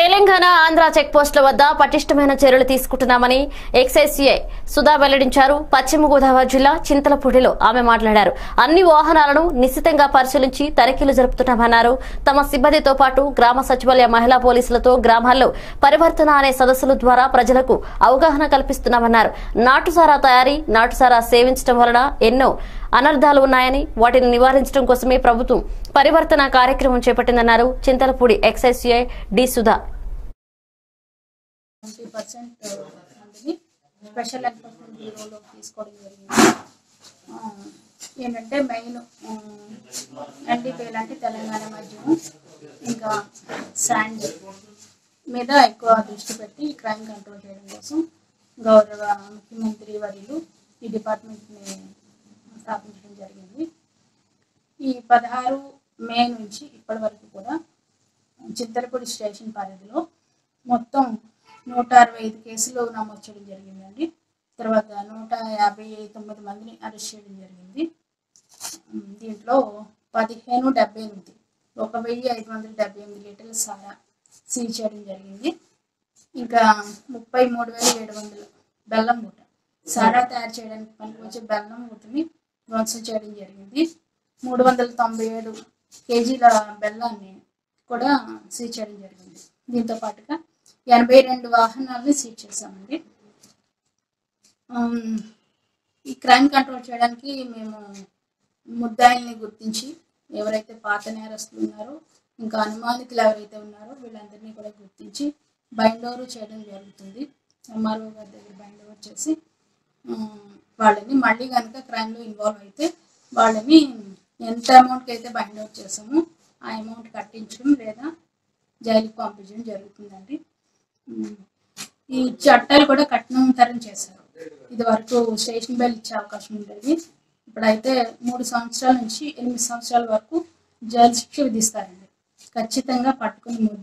Telangana Andhra check పోస్టుల వద్ద పటిష్టమైన చర్యలు తీసుకుంటున్నామని ఎక్సైజ్ సిఐ సుధా వెల్లడించారు. పశ్చిమ గోదావరి జిల్లా చింతలపూడిలో ఆమె మాట్లాడారు. అన్ని వాహనాలను నిశితంగా పరిశీలించి తనిఖీలు జరుపుతున్నామన్నారు. తమ సిబ్బందితో పాటు గ్రామ సచివాలయ మహిళా పోలీసులతో గ్రామాల్లో పరివర్తన అనే సదస్సుల ద్వారా ప్రజలకు అవగాహన కల్పిస్తున్నామన్నారు. నాటుసారా తయారీ, నాటుసారా సేవించడం వలన ఎన్నో అనర్థాలు ఉన్నాయని వాటిని నివారించడం కోసమే ప్రభుత్వం పరివర్తన కార్యక్రమం చేపట్టిందన్నారు. Chintalapudi excise CI D Sudha. 20% మందిని స్పెషల్ ఎన్ఫోర్స్మెంట్ బ్యూరోలో తీసుకోవడం జరిగింది. ఏంటంటే మెయిన్ ఎన్డీపీ లాంటి తెలంగాణ మధ్యము ఇంకా శాండ్ మీద ఎక్కువ దృష్టి పెట్టి క్రైమ్ కంట్రోల్ చేయడం కోసం గౌరవ ముఖ్యమంత్రి వర్యులు ఈ డిపార్ట్మెంట్ని స్థాపించడం జరిగింది. ఈ 16 మే నుంచి ఇప్పటి వరకు కూడా చింతలపూడి స్టేషన్ పరిధిలో మొత్తం 165 కేసులు నమోదు చేయడం జరిగిందండి. తర్వాత 159 మందిని అరెస్ట్ చేయడం జరిగింది. దీంట్లో 1578 1578 లీటర్ల సారా సీజ్ చేయడం జరిగింది. ఇంకా 33,700 బెల్లం మూట, సారా తయారు చేయడానికి పనికి వచ్చే బెల్లం మూటని ధ్వంసం చేయడం జరిగింది. 397 కేజీల బెల్లాన్ని కూడా సీజ్ చేయడం జరిగింది. దీంతో పాటుగా 82 వాహనాలని సీజ్ చేశామండి. ఈ క్రైమ్ కంట్రోల్ చేయడానికి మేము ముద్దాయిల్ని గుర్తించి ఎవరైతే పాత నేరస్తులు ఉన్నారో ఇంకా అనుమానితులు ఎవరైతే ఉన్నారో వీళ్ళందరినీ కూడా గుర్తించి బైండ్ ఓవర్ చేయడం జరుగుతుంది. ఎంఆర్ఓ గారి దగ్గర బైండ్ ఓవర్ చేసి వాళ్ళని మళ్ళీ కనుక క్రైమ్లో ఇన్వాల్వ్ అయితే వాళ్ళని ఎంత అమౌంట్కి అయితే బైండ్ ఓవర్ చేసామో ఆ అమౌంట్ కట్టించడం లేదా జైలుకి పంపించడం జరుగుతుందండి. ఈ చట్టాలు కూడా కఠినతరం చేశారు. ఇది వరకు స్టేషన్ బెల్ ఇచ్చే అవకాశం ఉండేది. ఇప్పుడైతే 3 సంవత్సరాల నుంచి 8 సంవత్సరాల వరకు జైలు శిక్ష విధిస్తారండి. ఖచ్చితంగా పట్టుకుని